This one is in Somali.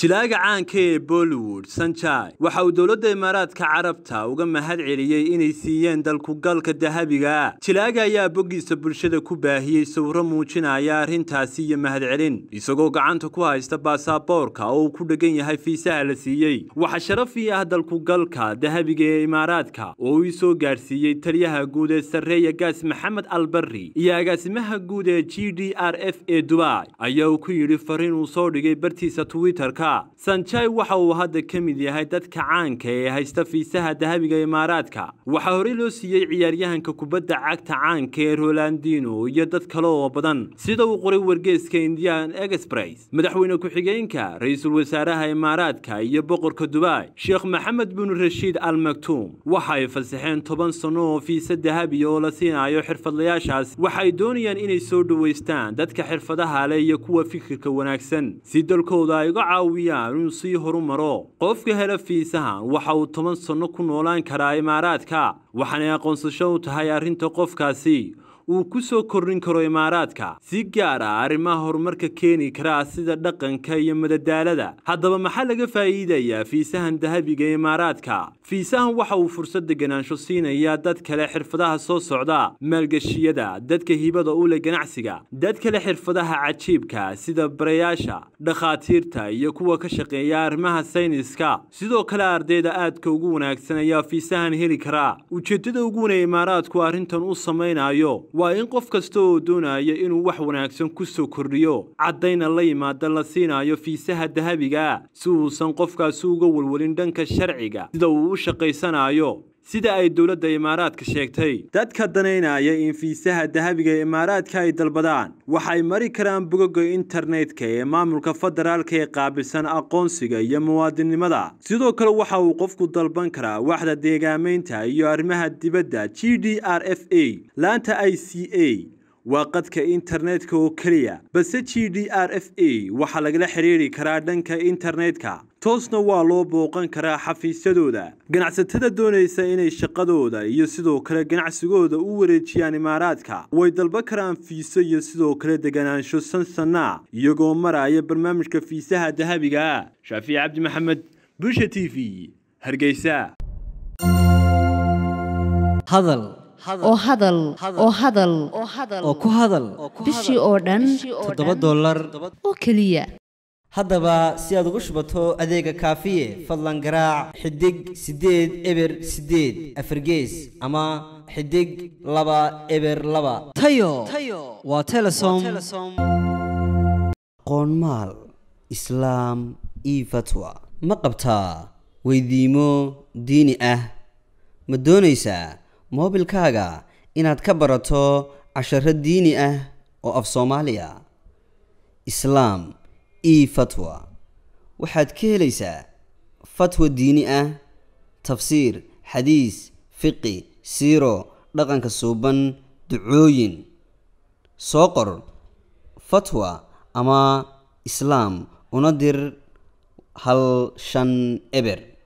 jilaaga caanka ee Bollywood Sanjay waxa uu dawladda Imaaraatka Carabta uga mahad celiyay inay siiyeen dalku galka dahabiga ah jilaaga ayaa bogiisa bulshada ku baahiyay sawirro muujinaya arintaasi iyo mahad celin isagoo gacanta ku haysta baasaboorka oo ku dhagan yahay fiisaha la siiyay waxa sharaf u ah dalku galka dahabiga ee Imaaraatka oo uu soo gaarsiiyay taliyaha guud ee sarreeya gaas Maxamed Albarri iyo agaasimaha guud ee GDRF ee Dubai ayaa uu ku yiri fariin uu soo dhigay bartiisa Twitter Sanjay waxa uu hadda ka mid yahay dadka caanka ee haysta fiisaha dahabiga ee Imaaraatka waxa hore loo siiyay ciyaaryahanka kubadda cagta caanka ee Rolandino iyo dad kale oo badan sida uu qoray wargeyska Indian Express madaxweyne ku xigeenka ra'iisul wasaaraha Imaaraatka iyo boqorka Dubai Sheikh Maxamed bin Rashid Al Maktoum waxa ay fasaxeen 10 sano oo fiisa dahabi oo la siinayo xirfadlayaashaas waxa ay doonayaan inay soo dhaweystaan dadka xirfadaha leh iyo kuwa fikirka wanaagsan si dalkooda ay uga wiyaanu si horumaro qofka hela fiisahan waxa uu 10 sano ku noolaan karaa Imaaraatka waxana aqoonsasho u tahay arinta qofkaasi uu ku soo korin karo Imaaraatka si gaar ah arrimaha horumarka keeni kara sida dhaqanka iyo madadaalada haddaba maxaa laga faa'iideeyaa fiisahan dahabiga Imaaraatka fiisahan waxa uu fursad deganaansho siinaya dad kale xirfadaha soo socda maalgashiyada dadka hibada u leh ganacsiga dad kale xirfadaha cajiibka sida barayaasha dhaqaatiirta iyo kuwa ka shaqeeya arrimaha sayniska sidoo kale ardayda aadka ugu wanaagsan ayaa fiisahan heli kara ujeedada ugu weyn ee Imaaraatku arrintan u samaynayo وإن قف كستو دونا ينو وحونا أكسن كسو كريو عدينا اللي ما دلسينا يو فيساها دهبيقا سوسن قف كسوغو والولندنك الشرعيقا دو شقيسانا يو sida ay dawladda Imaaraatka sheegtay dadka daneynaya in fiisaha dahabiga ee Imaaraatka ay dalbadaan waxay mari karaan bogogga internetka ee maamulka federaalka ee qaabilsan aqoonsiga iyo muwaadinimada sidoo kale waxa uu qofku dalban karaa waxda deegaameynta iyo arrimaha dibadda GDRFA laanta ICA waaqadka internetka oo kaliya balse GDRFA waxa laga xiriiri karaa dhanka internetka toosna waa loo booqan karaa xafiisyadooda ganacsatada doonaysa inay shaqadooda iyo sidoo kale ganacsigooda u wareejiyaan Imaaraatka way dalban karaan fiiso iyo sidoo kale deganaansho sansanna iyagoo maraya barnaamijka fiisaha dahabiga ah Shaafi Cabdi Maxamed Bulsho TV Hargeysa oo ku hadal bishii oo dhan $7 oo kaliya haddaba si aad ugu shubato adeega kaafiye fadlan garaac xidig 8 eber 8 afargees ama xidig 2 eber 2 tayo waa telesom qoonmaal islaam iyo fatwa ma qabtaa weydiimo diini ah ma doonaysaa moobilkaaga inaad ka barato casharro diini ah oo af Soomaaliya islaam iyo fatwa waxaad ka helaysaa fatwa diini ah tafsiir xadiis fiqi siiro dhaqanka suuban ducooyin soo qor fatwa ama islaam una dir 1 eber